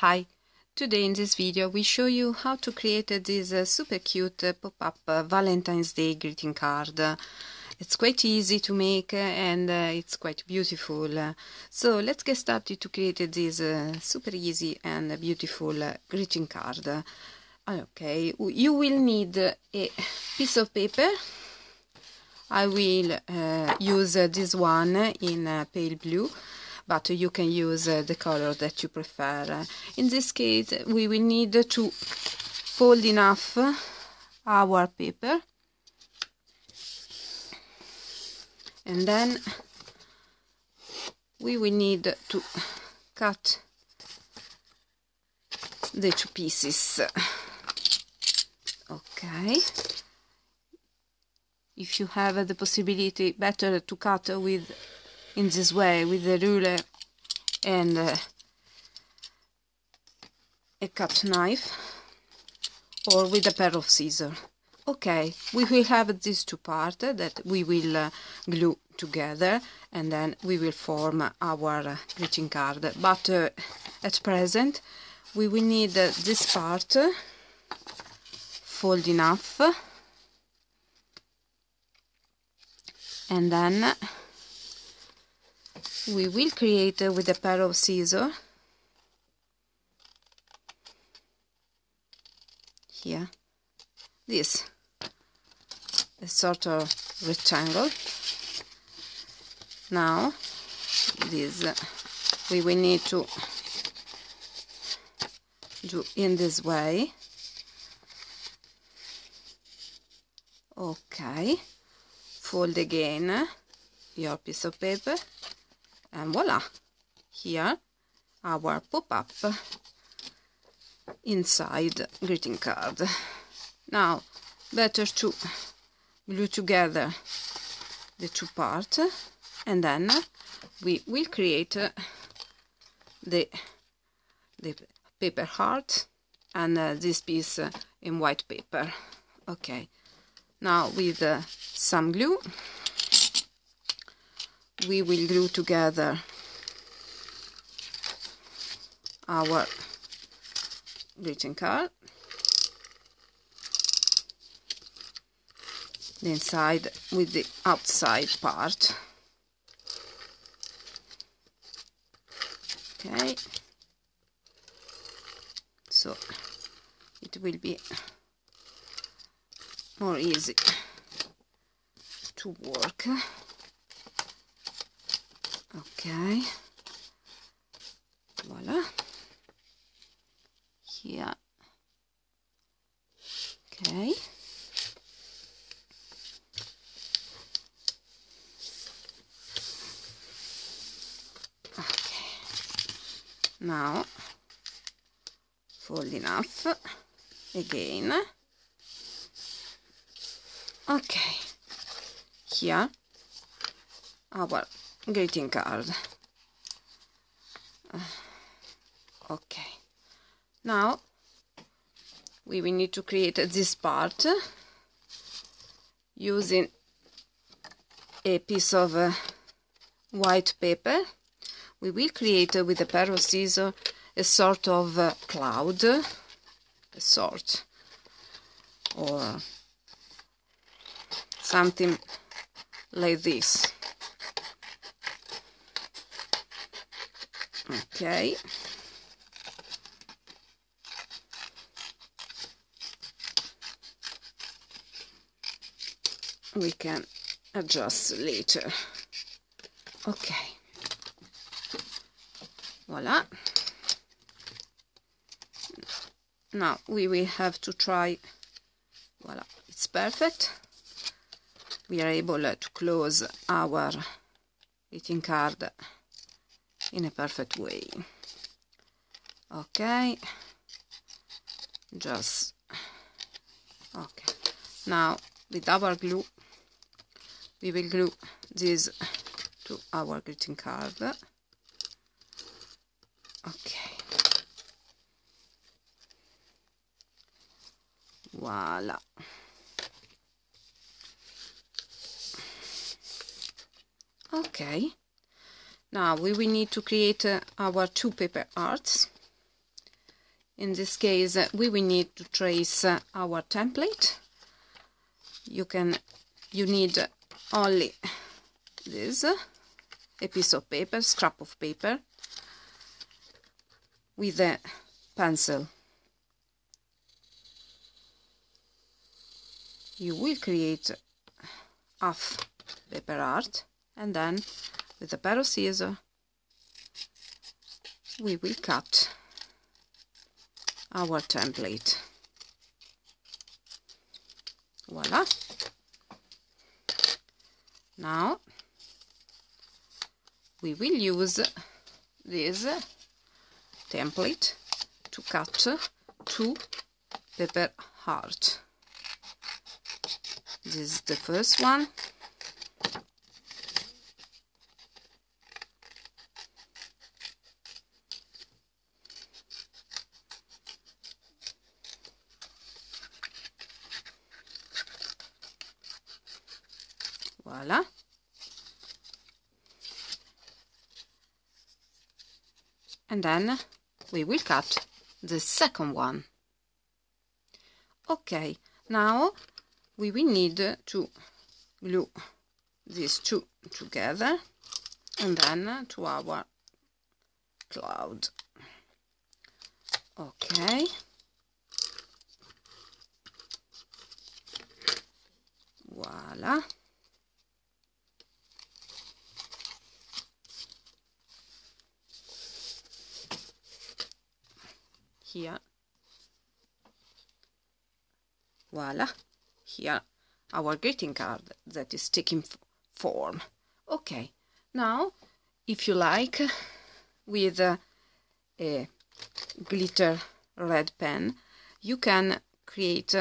Hi, today in this video we show you how to create this super cute pop-up Valentine's Day greeting card. It's quite easy to make and it's quite beautiful. So let's get started to create this super easy and beautiful greeting card. Okay, you will need a piece of paper. I will use this one in pale blue, but you can use the color that you prefer. In this case, we will need to fold enough our paper and then we will need to cut the two pieces. Okay. If you have the possibility, better to cut with in this way, with the ruler and a cut knife, or with a pair of scissors. Okay, we will have these two parts that we will glue together, and then we will form our greeting card. But at present, we will need this part fold enough, and then we will create with a pair of scissors here this a sort of rectangle. Now this we will need to do in this way. Okay, fold again your piece of paper. And voila, here our pop-up inside greeting card. Now, better to glue together the two parts, and then we will create the paper heart and this piece in white paper. Okay, now with some glue, we will glue together our greeting card, the inside with the outside part. Okay, so it will be more easy to work. Okay, voila, here. Okay, okay, now fold enough again. Okay, here our greeting card. Okay, now we will need to create this part using a piece of white paper. We will create with a pair of scissors a sort of cloud, a sort or something like this. Okay, we can adjust later. Okay, voila. Now we will have to try. Voila, it's perfect. We are able to close our greeting card in a perfect way. Okay, just okay. Now with our glue we will glue this to our greeting card. Okay, voila. Okay, now we will need to create our two paper hearts. In this case, we will need to trace our template. You need only this, a piece of paper, scrap of paper, with a pencil. You will create half paper art, and then with a pair of scissors we will cut our template. Voila! Now we will use this template to cut 2 paper hearts. This is the first one. Voila. And then we will cut the second one. Okay, now we will need to glue these 2 together and then to our cloud. Okay. Voila. Here. Voila. Here our greeting card that is taking form. Okay, now if you like, with a glitter red pen you can create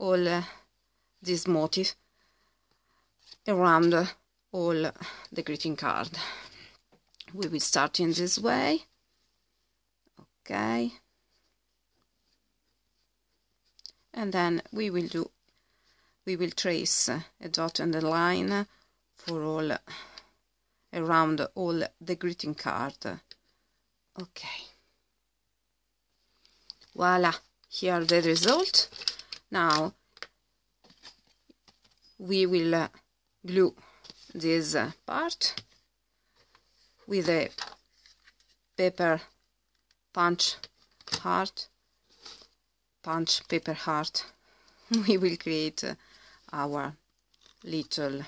all this motif around all the greeting card. We will start in this way. Okay, and then we will trace a dot and a line for all around all the greeting card. Okay. Voila, here the result. Now we will glue this part with a paper punch paper heart. We will create our little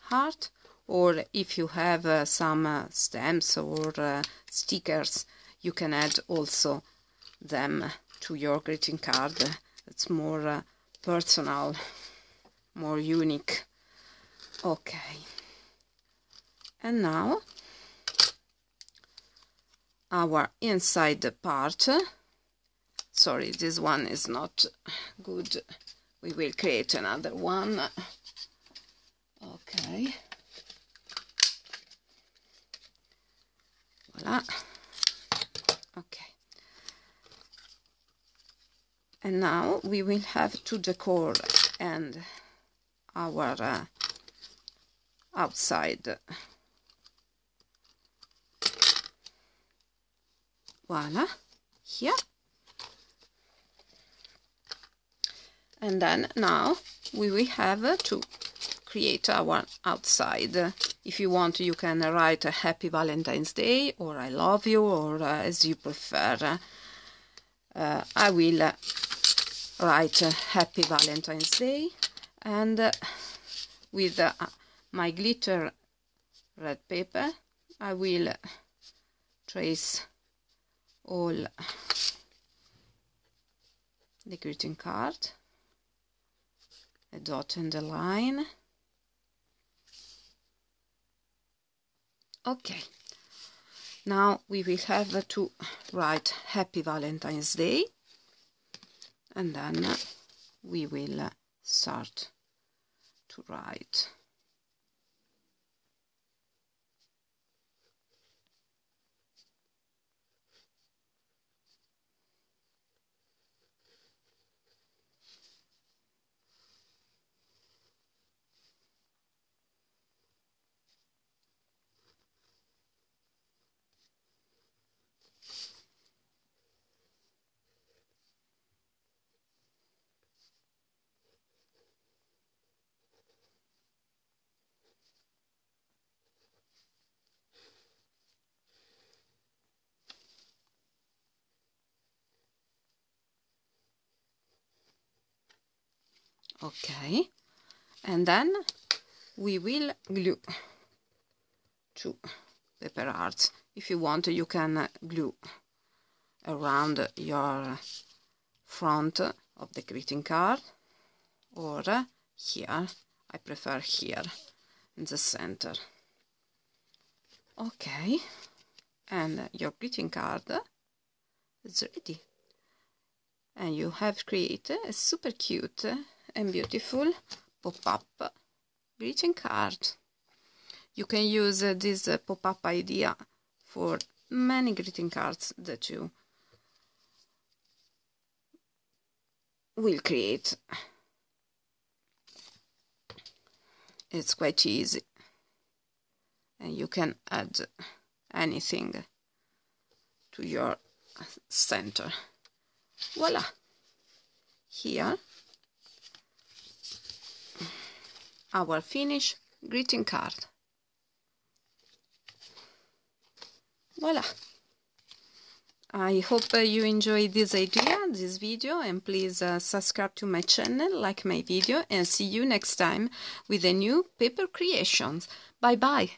heart, or if you have some stamps or stickers, you can add also them to your greeting card. It's more personal, more unique. Okay, and now our inside part. Sorry, this one is not good. We will create another one. Okay. Voila. Okay. And now we will have to decor and our outside. Voila. Here. And then now we will have to create our outside. If you want, you can write a Happy Valentine's Day, or I love you, or as you prefer. I will write Happy Valentine's Day, and with my glitter red paper I will trace all the greeting card. A dot and a line. Okay, now we will have to write Happy Valentine's Day, and then we will start to write. Okay, and then we will glue two paper hearts. If you want, you can glue around your front of the greeting card, or here. I prefer here in the center. Okay, and your greeting card is ready, and you have created a super cute and beautiful pop-up greeting card. You can use this pop-up idea for many greeting cards that you will create. It's quite easy, and you can add anything to your center. Voila! Here our finished greeting card. Voila! I hope you enjoyed this idea, this video, and please subscribe to my channel, like my video, and see you next time with a new paper creations. Bye bye!